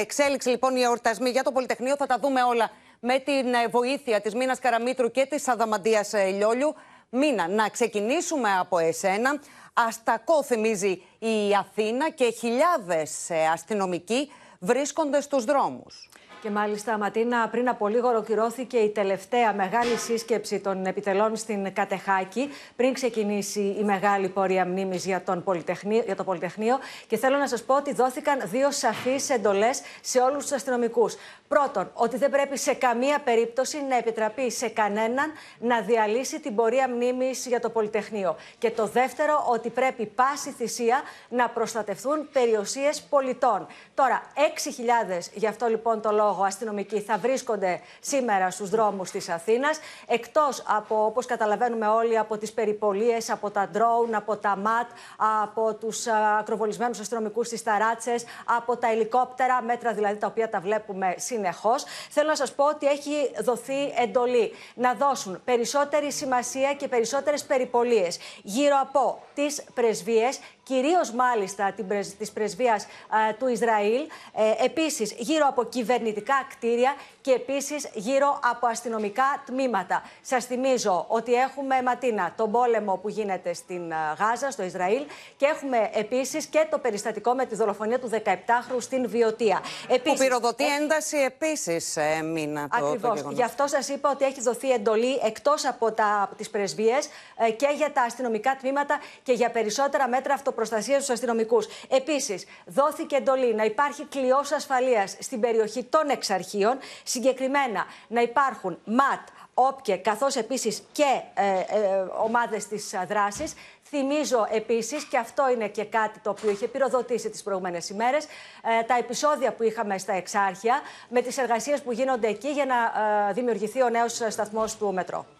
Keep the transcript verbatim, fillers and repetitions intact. εξέλιξη λοιπόν οι εορτασμοί για το Πολυτεχνείο. Θα τα δούμε όλα με την βοήθεια της Μίνας Καραμίτρου και της Αδαμαντίας Λιόλιου. Μίνα, να ξεκινήσουμε από εσένα. Αστακό θυμίζει η Αθήνα και χιλιάδες αστυνομικοί βρίσκονται στους δρόμους. Και μάλιστα, Ματίνα, πριν από λίγο ολοκληρώθηκε η τελευταία μεγάλη σύσκεψη των επιτελών στην Κατεχάκη, πριν ξεκινήσει η μεγάλη πορεία μνήμης για, για το Πολυτεχνείο. Και θέλω να σας πω ότι δόθηκαν δύο σαφείς εντολές σε όλους τους αστυνομικούς. Πρώτον, ότι δεν πρέπει σε καμία περίπτωση να επιτραπεί σε κανέναν να διαλύσει την πορεία μνήμης για το Πολυτεχνείο. Και το δεύτερο, ότι πρέπει πάση θυσία να προστατευτούν περιουσίες πολιτών. Τώρα, έξι χιλιάδες, γι' αυτό λοιπόν το λόγο, αστυνομικοί θα βρίσκονται σήμερα στους δρόμους της Αθήνας, εκτός από, όπως καταλαβαίνουμε όλοι, από τις περιπολίες, από τα ντρόουν, από τα ΜΑΤ, από τους ακροβολισμένους αστυνομικούς στις ταράτσες, από τα ελικόπτερα, μέτρα δηλαδή τα οποία τα βλέπουμε συνεχώς. Θέλω να σας πω ότι έχει δοθεί εντολή να δώσουν περισσότερη σημασία και περισσότερες περιπολίες γύρω από τις πρεσβείες, κυρίως μάλιστα της πρεσβείας του Ισραήλ, ε, επίσης γύρω από κυβερνητικά κτίρια και επίσης γύρω από αστυνομικά τμήματα. Σας θυμίζω ότι έχουμε, Ματίνα, τον πόλεμο που γίνεται στην Γάζα, στο Ισραήλ, και έχουμε επίσης και το περιστατικό με τη δολοφονία του δεκαεπτάχρονου στην Βιωτία. Επίσης, που πυροδοτεί ε... ένταση επίσης, ε, Μίνα. Ακριβώς. Γι' αυτό σας είπα ότι έχει δοθεί εντολή εκτός από τα, τις πρεσβείες ε, και για τα αστυνομικά τμήματα και για περισσότερα μέτρα προστασία στους αστυνομικούς. Επίσης, δόθηκε εντολή να υπάρχει κλειός ασφαλείας στην περιοχή των Εξαρχείων, συγκεκριμένα να υπάρχουν ΜΑΤ, όπκε, καθώς επίσης και ε, ε, ομάδες της δράσης. Θυμίζω επίσης, και αυτό είναι και κάτι το οποίο είχε πυροδοτήσει τις προηγούμενες ημέρες, ε, τα επεισόδια που είχαμε στα Εξάρχεια, με τις εργασίες που γίνονται εκεί για να ε, δημιουργηθεί ο νέος σταθμός του ΜΕΤΡΟ.